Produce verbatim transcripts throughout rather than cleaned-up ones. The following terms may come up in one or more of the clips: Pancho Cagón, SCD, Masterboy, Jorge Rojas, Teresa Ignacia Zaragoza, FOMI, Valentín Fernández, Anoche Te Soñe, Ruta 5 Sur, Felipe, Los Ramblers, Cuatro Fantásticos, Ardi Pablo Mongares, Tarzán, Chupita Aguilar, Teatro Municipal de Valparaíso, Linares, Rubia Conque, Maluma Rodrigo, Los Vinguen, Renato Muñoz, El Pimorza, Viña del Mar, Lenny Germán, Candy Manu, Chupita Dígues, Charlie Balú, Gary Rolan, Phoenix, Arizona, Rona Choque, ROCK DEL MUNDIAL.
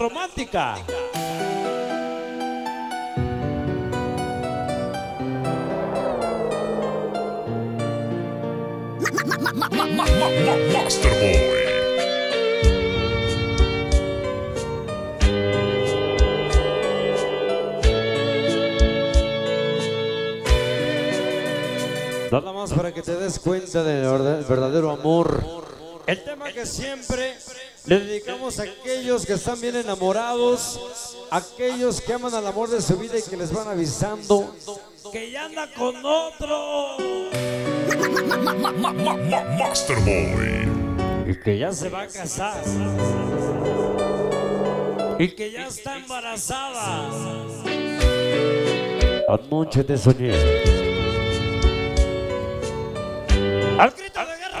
romántica. Masterboy. Nada más para que te des cuenta del verdadero amor. El tema que siempre le dedicamos a aquellos que están bien enamorados, aquellos que aman al amor de su vida y que les van avisando que ya anda con otro. Masterboy. Y que ya se va a casar. Y que ya está embarazada. Anoche te soñé. ¡Al grito de guerra!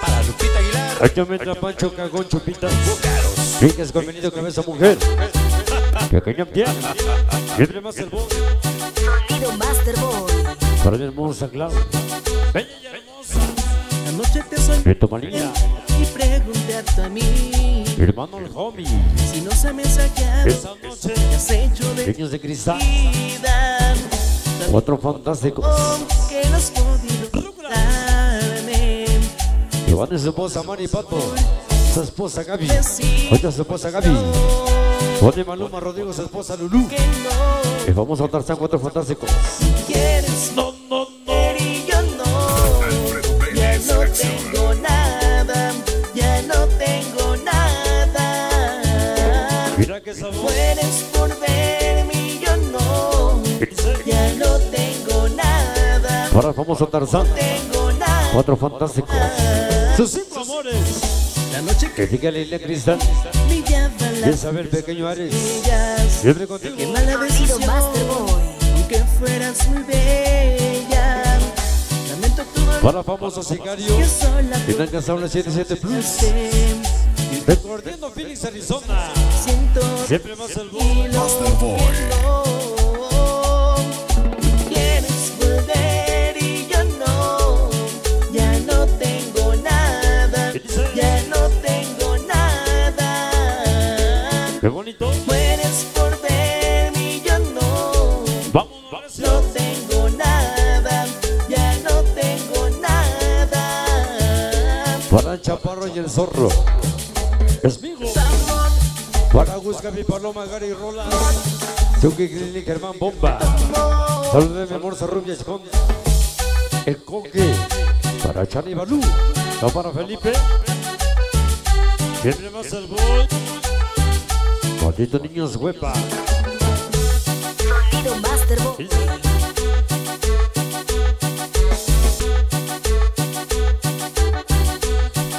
Para Chupita Aguilar. Aquí me entra Pancho Cagón, Chupita. Dígues, convenido, cabeza, mujer. Pequeña piel. Libre Masterboy. Sonido Masterboy. Para mi hermosa, claro. Bella y hermosa. Anoche te soñé. Y pregunté a tu amigo. Hermano el F O M I. Si no se me sacaron. Esa noche te has hecho de niños de cristal. Cuatro Fantásticos. Que nos Iván es su esposa Mari Pato, su esposa Gaby, otra su esposa Gaby, Juan Maluma Rodrigo, su esposa Lulú. El famoso Tarzán, Cuatro Fantásticos. Si quieres, no, no, no. Y yo no, ya no tengo nada, ya no tengo nada. Mira que sabor. Puedes volverme y yo no, ya no tengo nada. Para el famoso Tarzán, Cuatro Fantásticos. Sus cinco amores. La noche que diga Lila Cristal. Ya sabe el pequeño Ares. Siempre contigo. Qué mala decisión, Masterboy. Aunque fueras muy bella. Lamento tu dolor. Para famosos sicarios. Que te han casado en la siete siete Plus. Recorriendo Phoenix, Arizona. Siempre más el Masterboy. ¡Qué bonito! Puedes por verme y yo no. Vamos, no tengo nada, ya no tengo nada. Para el Chaparro y el Zorro. Es mío. Para Gusca, mi Paloma, Gary Rolan. Chucky, Lenny Germán, Bomba. Saludos de mi amor, Rubia Conque. El Conque. Para Charlie Balú. No para Felipe. Siempre más el bol. Malditos niños, huepa. Sonido Masterboy.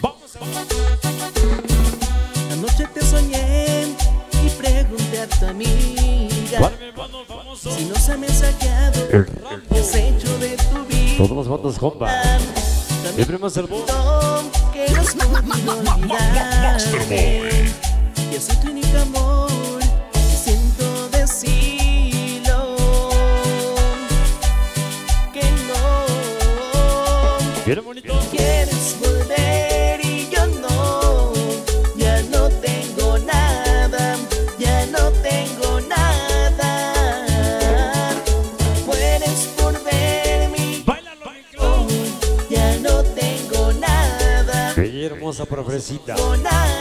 Vamos, vamos. Anoche te soñé y pregunté a tu amiga. ¿Cuál? Si no se me ha sacado el que has hecho de tu vida. Todos los votos, compa. Siempre Masterboy. Que los Masterboy. Yo soy tu único amor, siento decirlo que no. ¿Quieres bonito? Quieres volver y yo no. Ya no tengo nada, ya no tengo nada. Puedes volverme. Bailalo, oh, ya no tengo nada. Qué hermosa profecita. No nada.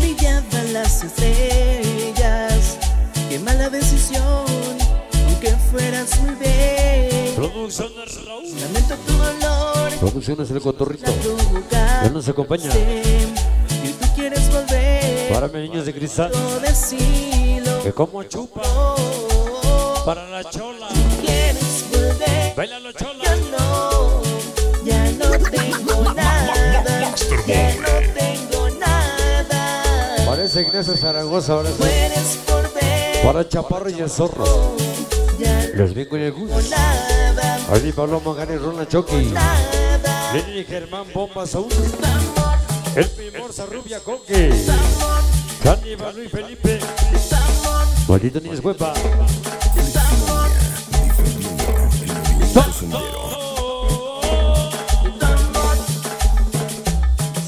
Brillaban las estrellas. Qué mala decisión, aunque fueras muy bella. Producciones Raúl. Lamento tu dolor. Producciones El Cotorrito. Ya nos acompaña. Y tú quieres volver. Para mis niños de cristal. Que como chupa. Para la chola. Quieres volver. Baila la chola. Ya no, ya no tengo nada. Ya no tengo nada. Teresa Ignacia Zaragoza, ahora sí. Para Chaparro y el Zorro. Los Vinguen y el Gus. Ardi Pablo Mongares, Rona Choque. Lenny Germán, Bomba, Saúl. El Pimorza, Rubia Conque. Candy Manu y Felipe. Maldito Niñez Huepa.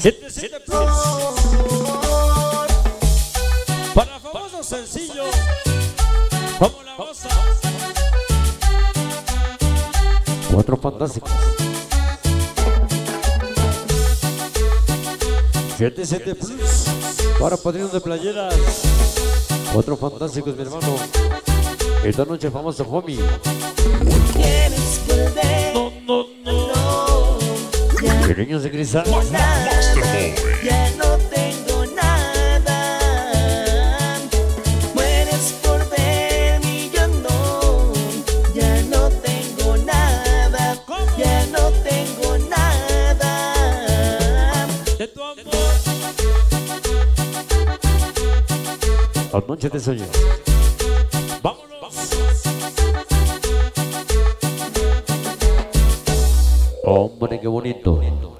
Siete, siete, para famosos sencillos como la goza. Cuatro Fantásticos. Siete, siete plus. Para padrinos de playeras. Cuatro Fantásticos, mi hermano. Esta noche famoso FOMI. No, no, no. De niños de cristal. Masterboy. Ya no tengo nada. Mueres por verme, yo no. Ya no tengo nada. Ya no tengo nada. De tu amor. Anoche te soñé. Hombre, qué bonito.